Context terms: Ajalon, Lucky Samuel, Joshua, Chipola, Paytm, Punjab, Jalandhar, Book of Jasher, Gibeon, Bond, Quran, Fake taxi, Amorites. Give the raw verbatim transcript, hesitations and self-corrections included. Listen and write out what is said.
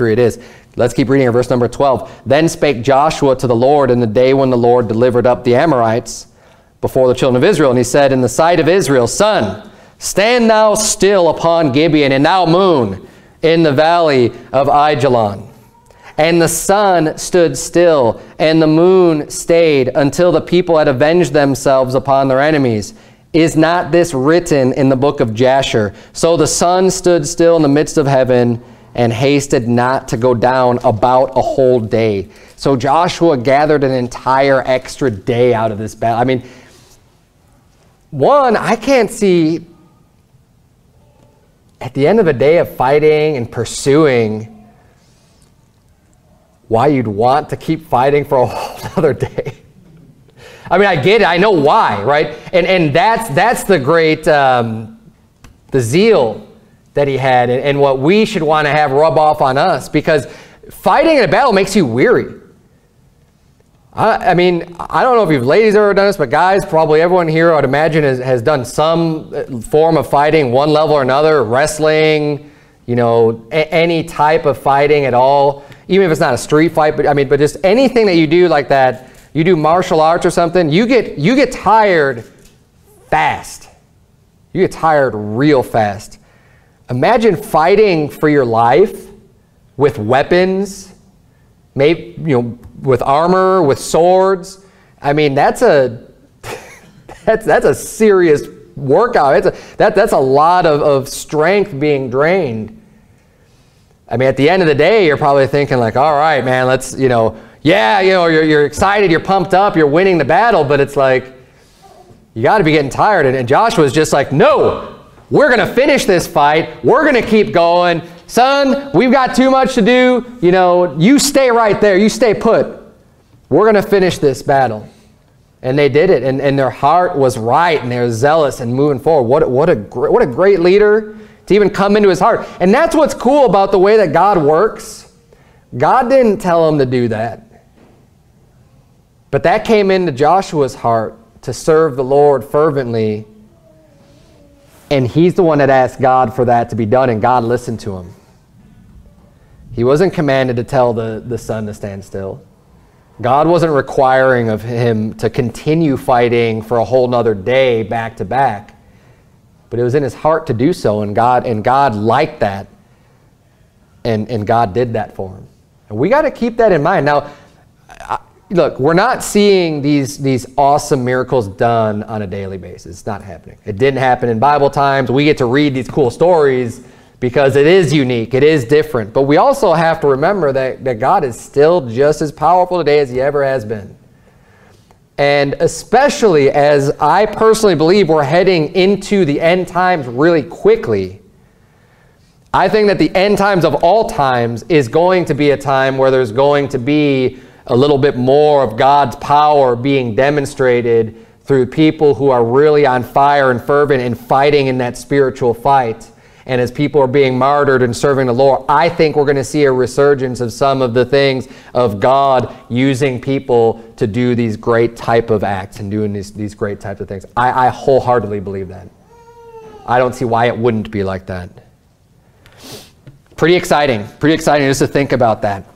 It is. Let's keep reading in verse number twelve. Then spake Joshua to the Lord in the day when the Lord delivered up the Amorites before the children of Israel. And he said, in the sight of Israel, Sun, stand thou still upon Gibeon, and thou moon in the valley of Ajalon. And the sun stood still, and the moon stayed, until the people had avenged themselves upon their enemies. Is not this written in the book of Jasher? So the sun stood still in the midst of heaven, and hasted not to go down about a whole day. So Joshua gathered an entire extra day out of this battle. I mean, one, I can't see at the end of a day of fighting and pursuing why you'd want to keep fighting for a whole other day. I mean, I get it. I know why, right? And, and that's, that's the great, um, the zeal that he had, and, and what we should want to have rub off on us, because fighting in a battle makes you weary. I, I mean, I don't know if you've ladies ever done this, but guys, probably everyone here, I would imagine, has, has done some form of fighting, one level or another, wrestling, you know, a, any type of fighting at all, even if it's not a street fight, but I mean, but just anything that you do like that, you do martial arts or something, you get, you get tired fast. You get tired real fast. Imagine fighting for your life with weapons, maybe, you know, with armor, with swords. I mean, that's a that's that's a serious workout. It's a, that that's a lot of, of strength being drained. I mean, at the end of the day, you're probably thinking like, all right, man, let's, you know, yeah, you know, you're you're excited, you're pumped up, you're winning the battle, but it's like you got to be getting tired. And, and Joshua's just like, no. We're going to finish this fight. We're going to keep going. Son, we've got too much to do. You know, you stay right there. You stay put. We're going to finish this battle. And they did it. And, and their heart was right. And they were zealous and moving forward. What, what, a, what a great leader to even come into his heart. And that's what's cool about the way that God works. God didn't tell him to do that. But that came into Joshua's heart to serve the Lord fervently. And he's the one that asked God for that to be done, and God listened to him. He wasn't commanded to tell the, the sun to stand still. God wasn't requiring of him to continue fighting for a whole nother day back to back. But it was in his heart to do so, and God, and God liked that. And, and God did that for him. And we got to keep that in mind. Now, I, look, we're not seeing these, these awesome miracles done on a daily basis. It's not happening. It didn't happen in Bible times. We get to read these cool stories because it is unique. It is different. But we also have to remember that, that God is still just as powerful today as he ever has been. And especially as I personally believe we're heading into the end times really quickly, I think that the end times of all times is going to be a time where there's going to be a little bit more of God's power being demonstrated through people who are really on fire and fervent and fighting in that spiritual fight. And as people are being martyred and serving the Lord, I think we're going to see a resurgence of some of the things of God using people to do these great type of acts and doing these, these great types of things. I, I wholeheartedly believe that. I don't see why it wouldn't be like that. Pretty exciting. Pretty exciting just to think about that.